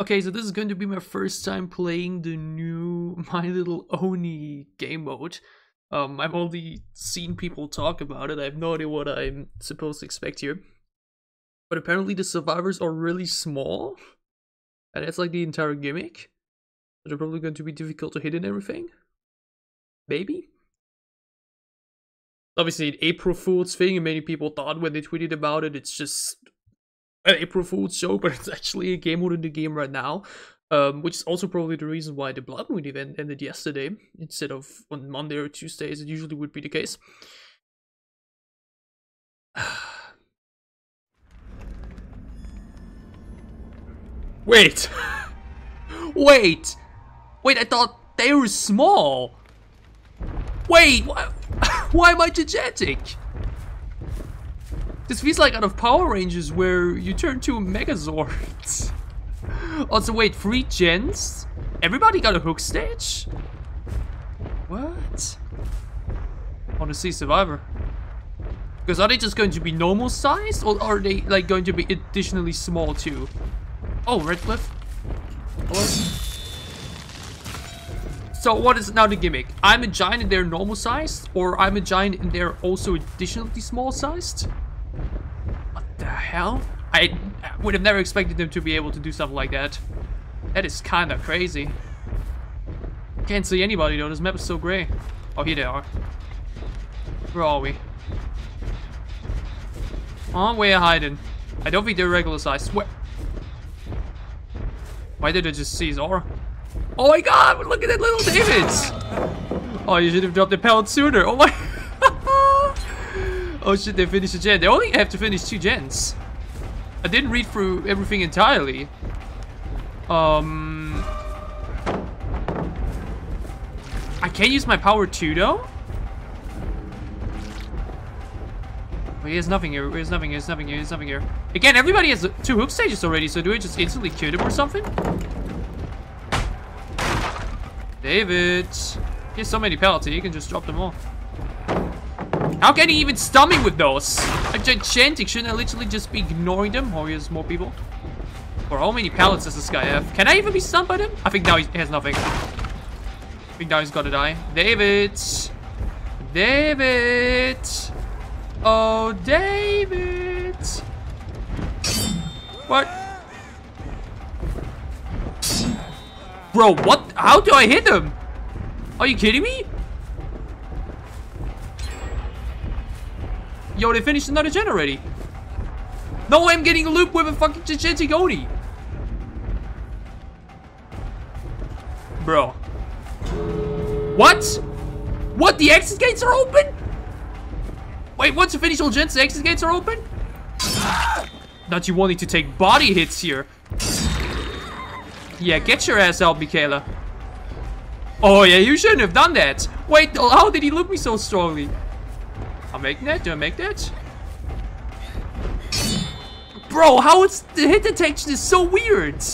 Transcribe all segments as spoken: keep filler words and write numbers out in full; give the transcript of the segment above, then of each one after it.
Okay, so this is going to be my first time playing the new My Little Oni game mode. Um, I've only seen people talk about it. I have no idea what I'm supposed to expect here. But apparently the survivors are really small. And that's like the entire gimmick. So they're probably going to be difficult to hit and everything. Maybe? Obviously an April Fool's thing, and many people thought when they tweeted about it, it's just an April Fool's joke, but it's actually a game mode in the game right now, um, which is also probably the reason why the Blood Moon event ended yesterday instead of on Monday or Tuesday, as it usually would be the case. Wait, wait, wait! I thought they were small. Wait, why, why am I gigantic? This feels like out of Power Rangers where you turn to a Megazord. Also, wait, three gens? Everybody got a hook stage? What? I want to see Survivor. Because are they just going to be normal sized, or are they like going to be additionally small too? Oh, Redcliffe. Hello? So what is now the gimmick? I'm a giant and they're normal sized, or I'm a giant and they're also additionally small sized? The hell? I would have never expected them to be able to do something like that. That is kind of crazy. Can't see anybody though, this map is so gray. Oh, here they are. Where are we? Oh, we're hiding. I don't think they're regular size. Where? Why did I just seize aura? Oh my god, look at that little David! Oh, you should have dropped the pellet sooner. Oh my. Oh shit, they finished a gen. They only have to finish two gens. I didn't read through everything entirely. Um... I can't use my power too, though? Oh, here's nothing here, here's nothing here, here's nothing here, here's nothing here. Again, everybody has two hoop stages already, so do I just instantly kill them or something? David! He has so many pellets here, you can just drop them all. How can he even stun me with those? I'm gigantic. Shouldn't I literally just be ignoring them? Oh, here's more people. Or how many pallets does this guy have? Can I even be stunned by them? I think now he has nothing. I think now he's gotta die. David! David! Oh, David! What? Bro, what? How do I hit him? Are you kidding me? Yo, they finished another gen already. No way I'm getting a loop with a fucking gigantic Oni. Bro. What? What? The exit gates are open? Wait, once you finish all gens, the exit gates are open? Not you wanting to take body hits here. Yeah, get your ass out, Michaela. Oh yeah, you shouldn't have done that. Wait, how did he loop me so strongly? I'll make that, do I make that? Bro, how is the hit detection is so weird?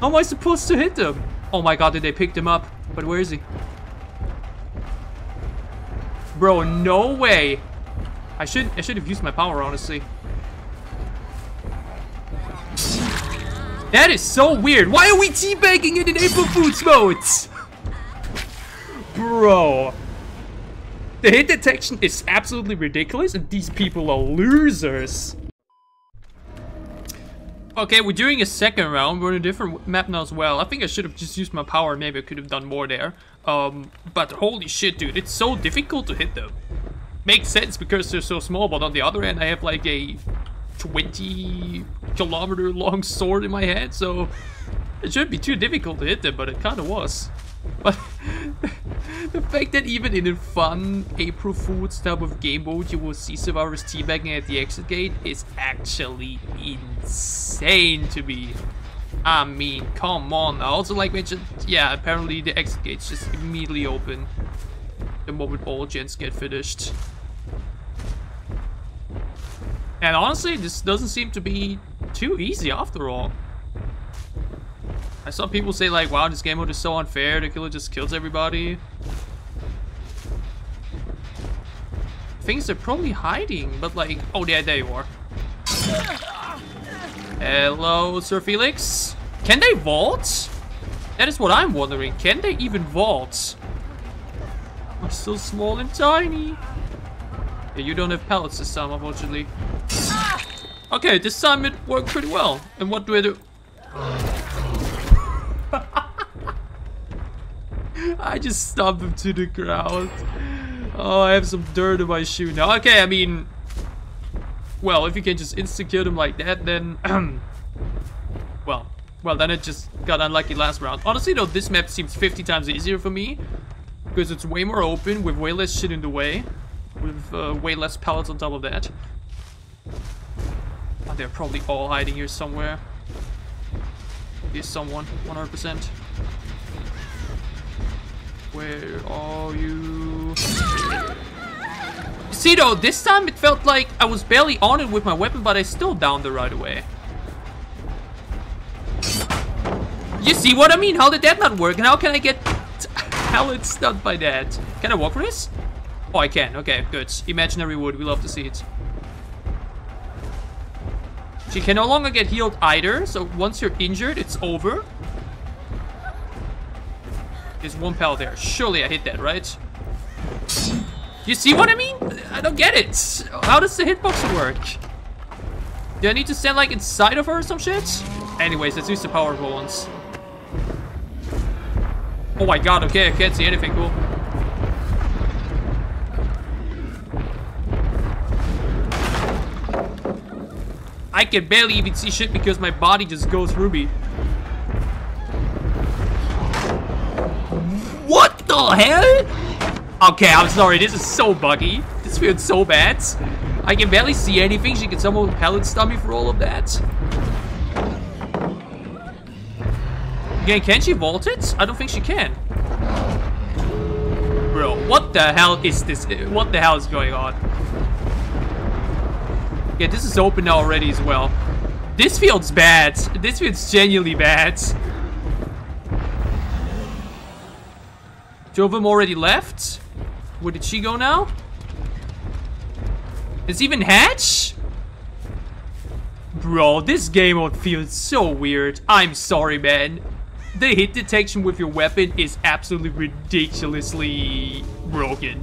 How am I supposed to hit them? Oh my god, did they pick him up? But where is he? Bro, no way. I should I should have used my power, honestly. That is so weird. Why are we teabagging it in April Foods mode? Bro. The hit detection is absolutely ridiculous, and these people are losers. Okay, we're doing a second round. We're on a different map now as well. I think I should have just used my power. Maybe I could have done more there. Um, but holy shit, dude. It's so difficult to hit them. Makes sense because they're so small, but on the other hand, I have like a twenty kilometer long sword in my head, so it shouldn't be too difficult to hit them, but it kind of was. But the fact that even in a fun April Fool's type of game mode you will see survivors teabagging at the exit gate is actually insane to me. I mean, come on. I also like mentioned, yeah, apparently the exit gates just immediately open the moment all gens get finished. And honestly, this doesn't seem to be too easy after all. I saw people say like, wow, this game mode is so unfair, the killer just kills everybody. Things are probably hiding, but like, oh yeah, there you are. Hello, Sir Felix. Can they vault? That is what I'm wondering. Can they even vault? I'm still small and tiny. Yeah, you don't have pellets this time, unfortunately. Ah! Okay, this time it worked pretty well. And what do I do? I just stomped him to the ground. Oh, I have some dirt in my shoe now. Okay, I mean... Well, if you can just insta-kill them like that, then... well, well, then it just got unlucky last round. Honestly, though, this map seems fifty times easier for me. Because it's way more open, with way less shit in the way. With uh, way less pallets on top of that. Oh, they're probably all hiding here somewhere. Here's someone, one hundred percent. Where are you? See though, this time it felt like I was barely on it with my weapon, but I still downed it right away. You see what I mean? How did that not work? And how can I get pallet stunned by that? Can I walk for this? Oh, I can. Okay, good. Imaginary wood. We love to see it. She can no longer get healed either, so once you're injured, it's over. There's one pallet there. Surely I hit that, right? You see what I mean? I don't get it. How does the hitbox work? Do I need to stand like inside of her or some shit? Anyways, let's use the powerful ones. Oh my god, okay, I can't see anything, cool. I can barely even see shit because my body just goes ruby. What the hell? Okay, I'm sorry. This is so buggy. This feels so bad. I can barely see anything. She can somehow pallet stun me for all of that. Again, can she vault it? I don't think she can. Bro, what the hell is this? What the hell is going on? Yeah, this is open now already as well. This feels bad. This feels genuinely bad. Two of them already left. Where did she go now? It's even Hatch? Bro, this game mode feels so weird. I'm sorry, man. The hit detection with your weapon is absolutely ridiculously broken.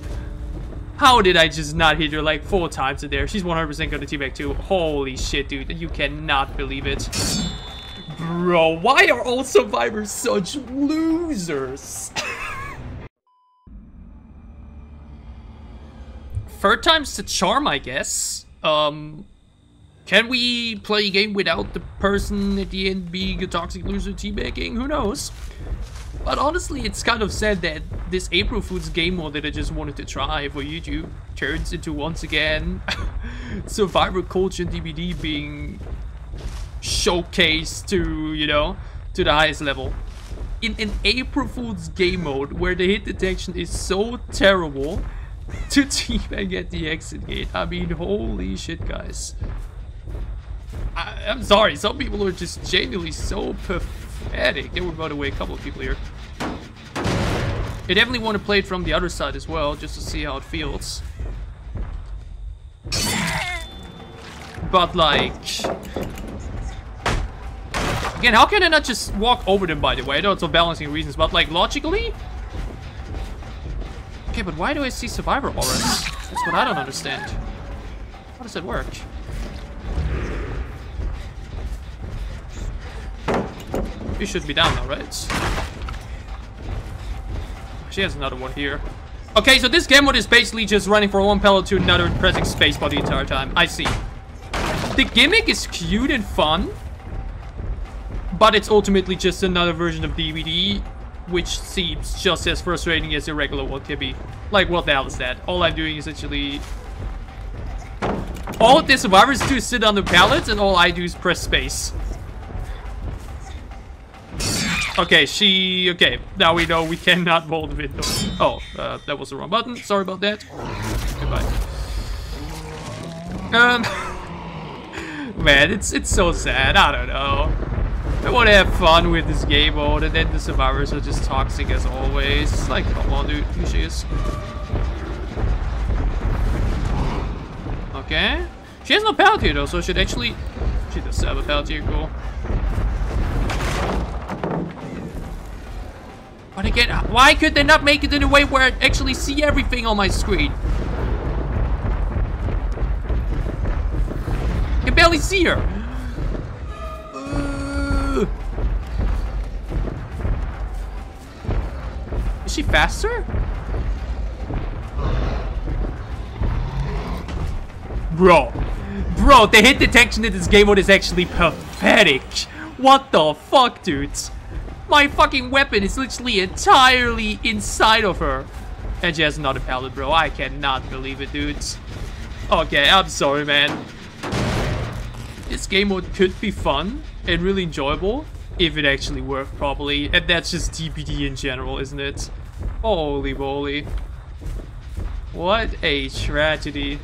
How did I just not hit her like four times in there? She's one hundred percent gonna teabag too. Holy shit, dude. You cannot believe it. Bro, why are all survivors such losers? Third time's the charm, I guess. Um, can we play a game without the person at the end being a toxic loser teabagging? Who knows? But honestly, it's kind of sad that this April Fool's game mode that I just wanted to try for YouTube turns into, once again, Survivor Culture and D B D being showcased to, you know, to the highest level. In an April Fool's game mode where the hit detection is so terrible, to teabag at the exit gate. I mean, holy shit, guys. I I'm sorry, some people are just genuinely so pathetic. Attic. They would run away a couple of people here. I definitely want to play it from the other side as well, just to see how it feels. But like... Again, how can I not just walk over them, by the way? I know it's for balancing reasons, but like, logically? Okay, but why do I see Survivor already? That's what I don't understand. How does that work? You should be down now, right? She has another one here. Okay, so this game mode is basically just running from one pallet to another and pressing spacebar the entire time. I see. The gimmick is cute and fun, but it's ultimately just another version of D B D, which seems just as frustrating as a regular one can be. Like, what the hell is that? All I'm doing is actually... All the survivors do is sit on the pallet, and all I do is press space. Okay, she... Okay, now we know we cannot roll the window. Oh, uh, that was the wrong button. Sorry about that. Goodbye. Um, man, it's it's so sad. I don't know. I want to have fun with this game mode, and then the survivors are just toxic as always. Like, come on, dude. Here she is. Okay. She has no pallet here, though, so she should actually... She does have a pallet here, cool. again. Why could they not make it in a way where I actually see everything on my screen? I can barely see her. Uh, is she faster? Bro. Bro, the hit detection in this game mode is actually pathetic. What the fuck, dudes? My fucking weapon is literally entirely inside of her. And she has another pallet, bro. I cannot believe it, dudes. Okay, I'm sorry, man. This game mode could be fun and really enjoyable if it actually worked properly. And that's just D B D in general, isn't it? Holy moly. What a tragedy.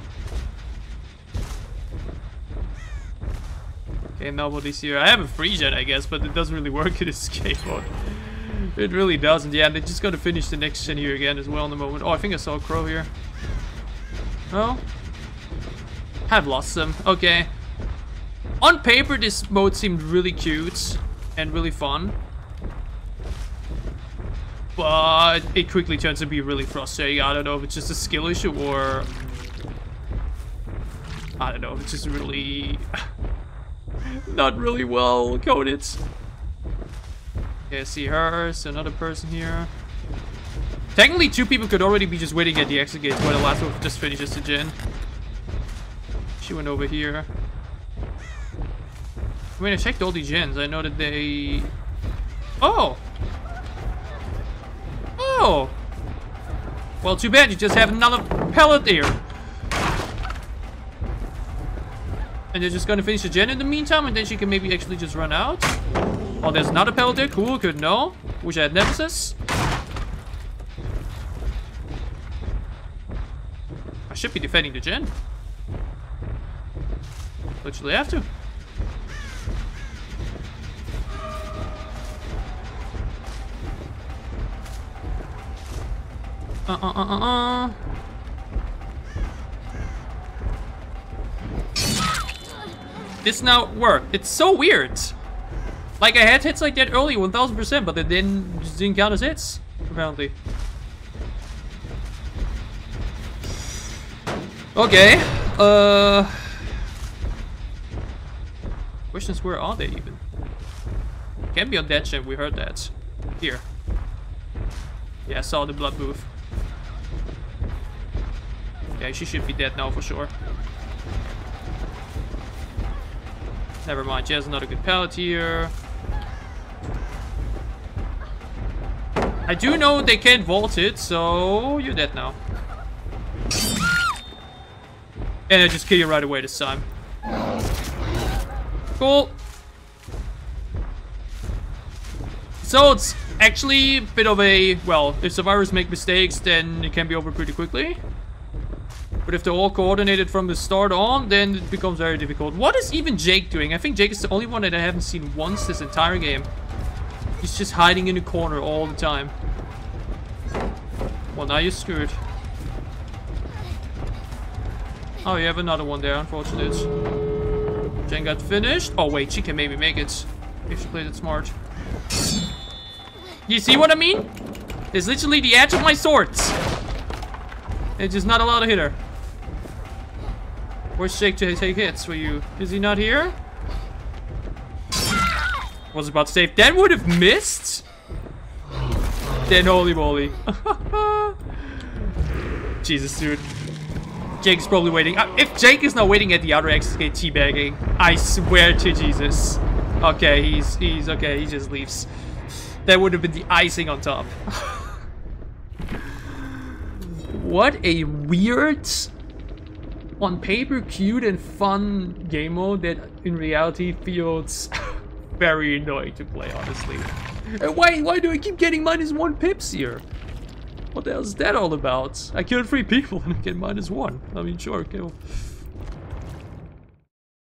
Okay, nobody's here. I have a free jet, I guess, but it doesn't really work in this game mode. It really doesn't. Yeah, they just gotta finish the next gen here again as well in a moment. Oh, I think I saw a crow here. Oh. I've lost them. Okay. On paper, this mode seemed really cute and really fun. But it quickly turns to be really frustrating. I don't know if it's just a skill issue or... I don't know if it's just really... Not really well coded. Okay, I see her. There's another person here. Technically, two people could already be just waiting at the exit gate where the last one just finishes the gen. She went over here. I mean, I checked all the gens. I know that they... Oh! Oh! Well, too bad. You just have another pellet there. And they're just gonna finish the gen in the meantime, and then she can maybe actually just run out. Oh, there's another pellet there. Cool, good, no. Wish I had Nemesis. I should be defending the gen. Literally have to. Uh-uh-uh-uh-uh. This now worked. It's so weird. Like, I had hits like that earlier, one thousand percent, but they didn't, just didn't count as hits, apparently. Okay. Uh. Questions, where are they even? Can't be on that ship, we heard that. Here. Yeah, I saw the blood move. Yeah, she should be dead now for sure. Never mind, she has another good pallet here. I do know they can't vault it, so you're dead now. And I just kill you right away this time. Cool. So it's actually a bit of a, well, if survivors make mistakes, then it can be over pretty quickly. But if they're all coordinated from the start on, then it becomes very difficult. What is even Jake doing? I think Jake is the only one that I haven't seen once this entire game. He's just hiding in a corner all the time. Well, now you're screwed. Oh, you have another one there, unfortunate. Jen got finished. Oh, wait, she can maybe make it. If she played it smart. You see what I mean? It's literally the edge of my swords. It's just not allowed to hit her. Where's Jake to take hits for you? Is he not here? Was about to save. That would have missed? Then holy moly. Jesus, dude. Jake's probably waiting. Uh, if Jake is not waiting at the outer exit gate teabagging, I swear to Jesus. Okay, he's, he's okay. He just leaves. That would have been the icing on top. What a weird... on paper, cute and fun game mode that in reality feels very annoying to play, honestly. And why why do I keep getting minus one pips here? What the hell is that all about? I killed three people and I get minus one. I mean, sure, okay.